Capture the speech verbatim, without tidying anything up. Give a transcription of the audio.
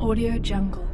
AudioJungle.